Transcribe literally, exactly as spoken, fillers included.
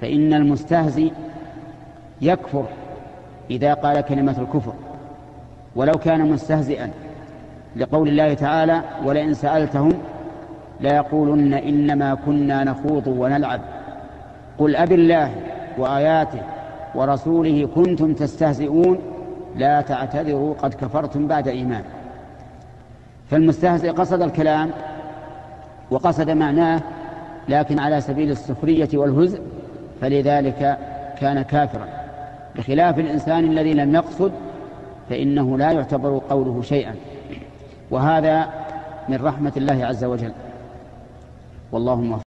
فإن المستهزئ يكفر إذا قال كلمة الكفر ولو كان مستهزئا، لقول الله تعالى: ولئن سألتهم ليقولن إنما كنا نخوض ونلعب قل أبي الله وآياته ورسوله كنتم تستهزئون لا تعتذروا قد كفرتم بعد إيمان. فالمستهزئ قصد الكلام وقصد معناه، لكن على سبيل السخرية والهزء، فلذلك كان كافرا، بخلاف الإنسان الذي لم يقصد فإنه لا يعتبر قوله شيئا، وهذا من رحمة الله عز وجل. والله موفق.